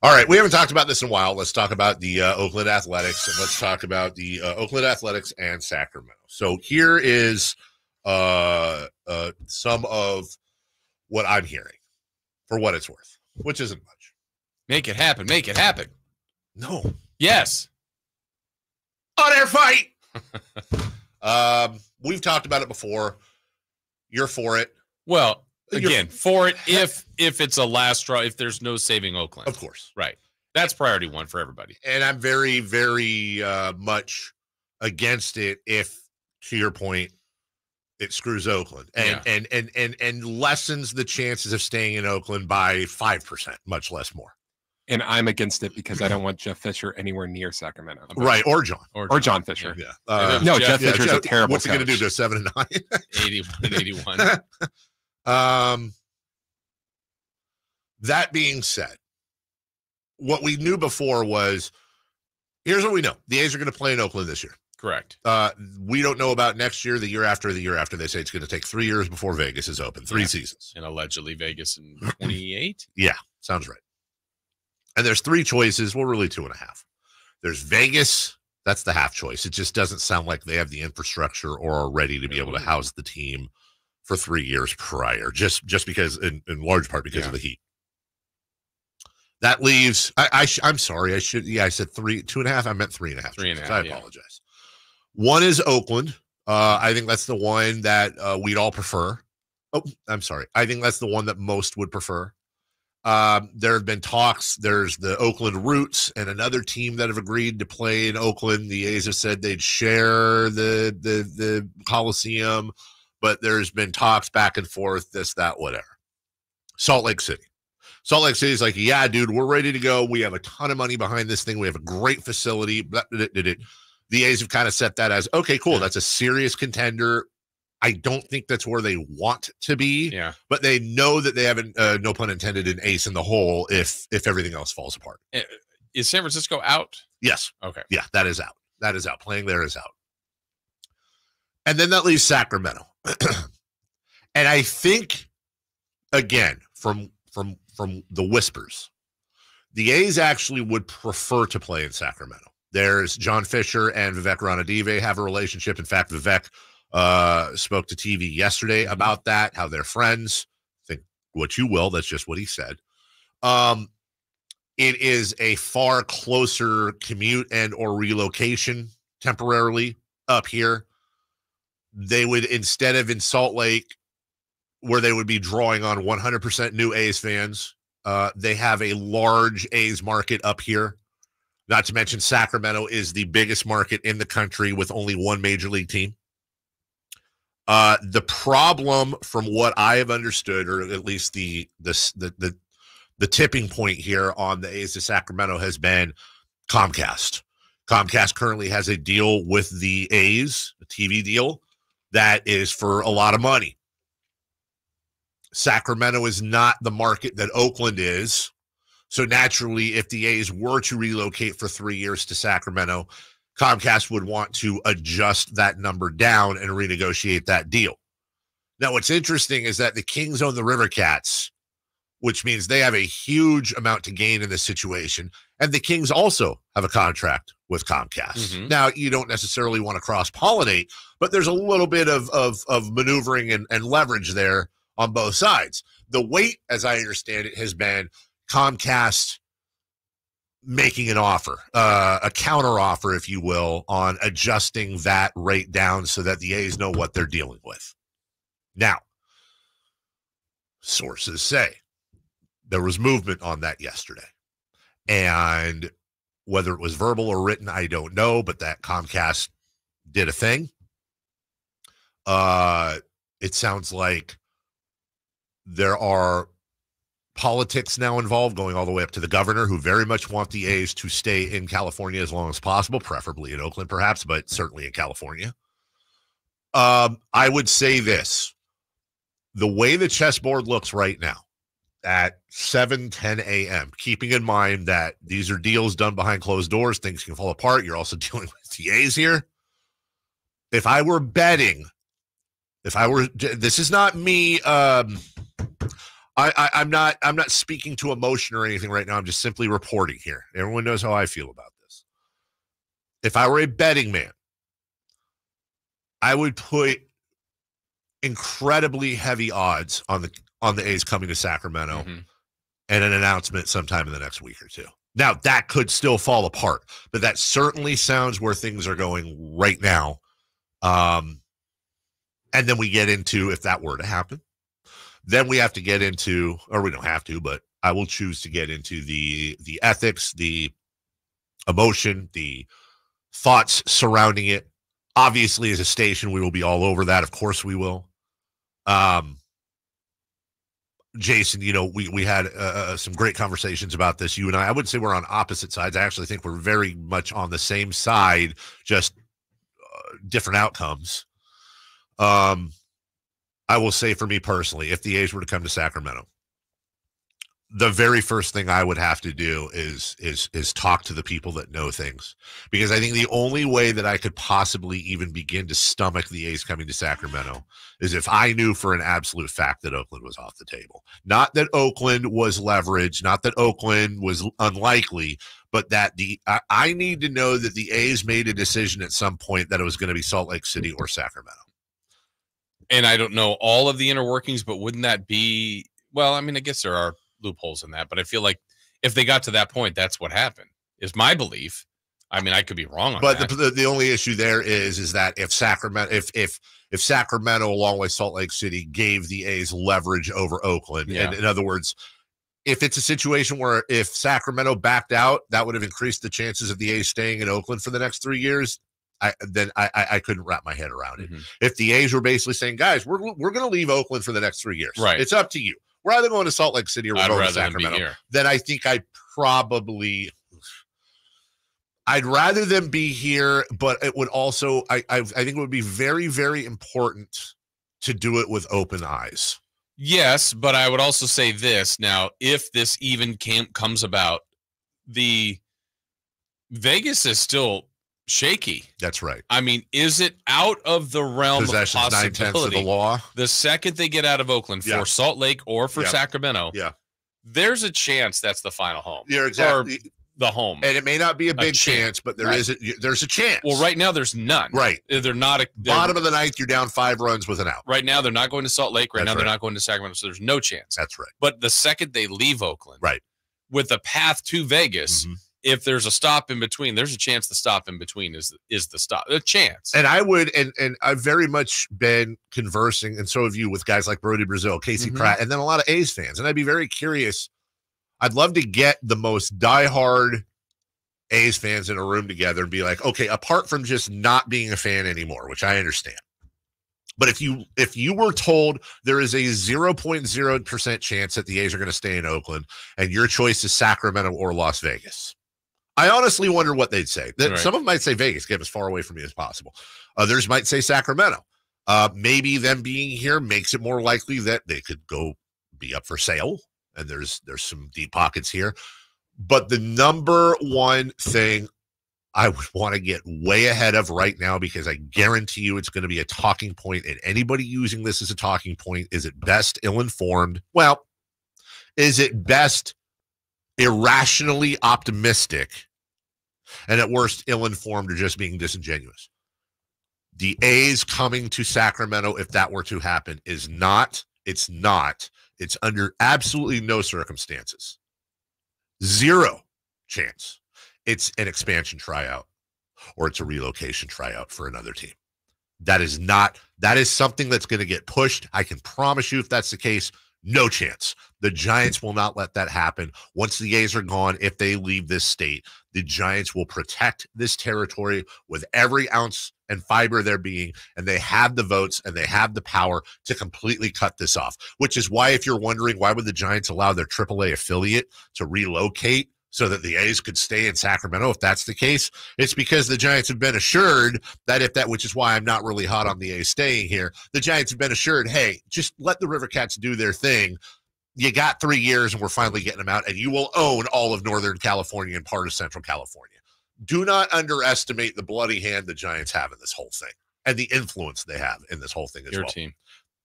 All right, we haven't talked about this in a while. Let's talk about the Oakland Athletics, and let's talk about the Oakland Athletics and Sacramento. So here is some of what I'm hearing, for what it's worth, which isn't much. Make it happen. Make it happen. No. Yes. On air fight. We've talked about it before. You're for it. Well, again, for it if it's a last straw, if there's no saving Oakland. Of course. Right. That's priority one for everybody. And I'm very, very much against it if, to your point, it screws Oakland and lessens the chances of staying in Oakland by 5%, much less more. And I'm against it because I don't want Jeff Fisher anywhere near Sacramento. Right, or John. Or John Fisher. Yeah. No, Jeff Fisher's a terrible coach. What's he going to do to 7-9? 81. That being said, what we knew before was, here's what we know. The A's are going to play in Oakland this year. Correct. We don't know about next year, the year after, the year after. They say it's going to take 3 years before Vegas is open. Three seasons. And allegedly Vegas in 28? Yeah, sounds right. And there's three choices. Well, really 2.5. There's Vegas. That's the half choice. It just doesn't sound like they have the infrastructure or are ready to be able to house the team for 3 years prior, just because, in large part, because of the heat. That leaves, I'm sorry. I should, I said 2.5. I meant 3.5. 3.5. I apologize. One is Oakland. I think that's the one that we'd all prefer. Oh, I'm sorry. I think that's the one that most would prefer. There have been talks. There's the Oakland Roots and another team that have agreed to play in Oakland. The A's have said they'd share the Coliseum, but there's been talks back and forth, this, that, whatever. Salt Lake City. Salt Lake City's like, yeah, dude, we're ready to go. We have a ton of money behind this thing. We have a great facility. The A's have kind of set that as, okay, cool. That's a serious contender. I don't think that's where they want to be, but they know that they haven't, no pun intended, an ace in the hole if everything else falls apart. Is San Francisco out? Yes. Okay. Yeah, that is out. That is out. Playing there is out. And then that leaves Sacramento. And I think, again, from the whispers, the A's actually would prefer to play in Sacramento. There's John Fisher and Vivek Ranadive have a relationship. In fact, Vivek spoke to TV yesterday about that, how they're friends. Think what you will. That's just what he said. It is a far closer commute and or relocation temporarily up here. They would, instead of in Salt Lake, where they would be drawing on 100% new A's fans, they have a large A's market up here. Not to mention Sacramento is the biggest market in the country with only one major league team. The problem, from what I have understood, or at least the tipping point here on the A's to Sacramento, has been Comcast. Comcast currently has a deal with the A's, a TV deal, that is for a lot of money. Sacramento is not the market that Oakland is. So naturally, if the A's were to relocate for 3 years to Sacramento, Comcast would want to adjust that number down and renegotiate that deal. Now, what's interesting is that the Kings own the River Cats, which means they have a huge amount to gain in this situation. And the Kings also have a contract with Comcast. Mm-hmm. Now, you don't necessarily want to cross-pollinate, but there's a little bit of maneuvering and leverage there on both sides. The weight, as I understand it, has been Comcast making an offer, a counter offer, if you will, on adjusting that rate down so that the A's know what they're dealing with. Now, sources say there was movement on that yesterday, and whether it was verbal or written, I don't know, but that Comcast did a thing. It sounds like there are politics now involved, going all the way up to the governor, who very much want the A's to stay in California as long as possible, preferably in Oakland perhaps, but certainly in California. I would say this. The way the chessboard looks right now at 7:10 a.m., keeping in mind that these are deals done behind closed doors, things can fall apart. You're also dealing with the A's here. If I were betting, this is not me I'm not speaking to emotion or anything right now. I'm just simply reporting here. Everyone knows how I feel about this. If I were a betting man, I would put incredibly heavy odds on the A's coming to Sacramento and an announcement sometime in the next week or two. Now, that could still fall apart, but that certainly sounds where things are going right now. And then we get into, if that were to happen, then we have to get into, or we don't have to, but I will choose to get into the ethics, the emotion, the thoughts surrounding it. Obviously, as a station, we will be all over that. Of course we will. Jason, you know, we had some great conversations about this. You and I wouldn't say we're on opposite sides. I actually think we're very much on the same side, just different outcomes. I will say for me personally, if the A's were to come to Sacramento, the very first thing I would have to do is talk to the people that know things, because I think the only way that I could possibly even begin to stomach the A's coming to Sacramento is if I knew for an absolute fact that Oakland was off the table. Not that Oakland was leveraged, not that Oakland was unlikely, but that I need to know that the A's made a decision at some point that it was going to be Salt Lake City or Sacramento. And I don't know all of the inner workings, but wouldn't that be, well, I mean, I guess there are loopholes in that, but I feel like if they got to that point, that's what happened, is my belief. I mean, I could be wrong on that. But the only issue there is that if Sacramento, if Sacramento along with Salt Lake City gave the A's leverage over Oakland, and in other words, if it's a situation where if Sacramento backed out, that would have increased the chances of the A's staying in Oakland for the next 3 years. I couldn't wrap my head around it. If the A's were basically saying, guys, we're going to leave Oakland for the next 3 years. Right. It's up to you. We're either going to Salt Lake City or we're going to Sacramento. Then I think I'd rather them be here, but it would also, I think it would be very, very important to do it with open eyes. Yes, but I would also say this. Now, if this even comes about, the Vegas is still shaky. That's right. I mean, is it out of the realm of possibility? 9/10 of the law. The second they get out of Oakland for Salt Lake or for Sacramento, there's a chance that's the final home. Yeah, exactly. Or the home, and it may not be a big chance, but there is. There's a chance. Well, right now there's none. Right, they're not. Bottom of the ninth, you're down 5 runs with an out. Right now they're not going to Salt Lake. Right now they're not going to Sacramento, so there's no chance. That's right. But the second they leave Oakland, with a path to Vegas. If there's a stop in between, there's a chance the stop in between is the stop, a chance. And I would, and I've very much been conversing, and so have you, with guys like Brody Brazil, Casey Pratt, and then a lot of A's fans. And I'd be very curious. I'd love to get the most diehard A's fans in a room together and be like, okay, apart from just not being a fan anymore, which I understand, but if you were told there is a 0.0% chance that the A's are going to stay in Oakland and your choice is Sacramento or Las Vegas, I honestly wonder what they'd say. Some of them might say Vegas, get as far away from me as possible. Others might say Sacramento. Maybe them being here makes it more likely that they could go be up for sale, and there's some deep pockets here. But the number one thing I would want to get way ahead of right now, because I guarantee you it's going to be a talking point, and anybody using this as a talking point is at best ill-informed. Well, is it best irrationally optimistic, and at worst ill-informed or just being disingenuous. The A's coming to Sacramento, if that were to happen, is not, it's not, it's under absolutely no circumstances. 0 chance. It's an expansion tryout, or it's a relocation tryout for another team. That is not, that is something that's going to get pushed. I can promise you if that's the case, no chance. The Giants will not let that happen. Once the A's are gone, if they leave this state, the Giants will protect this territory with every ounce and fiber of their being, and they have the votes and they have the power to completely cut this off, which is why, if you're wondering why would the Giants allow their AAA affiliate to relocate so that the A's could stay in Sacramento, if that's the case, it's because the Giants have been assured that if that, which is why I'm not really hot on the A's staying here, the Giants have been assured, hey, just let the River Cats do their thing. You got 3 years and we're finally getting them out, and you will own all of Northern California and part of Central California. Do not underestimate the bloody hand the Giants have in this whole thing, and the influence they have in this whole thing as well. Your team.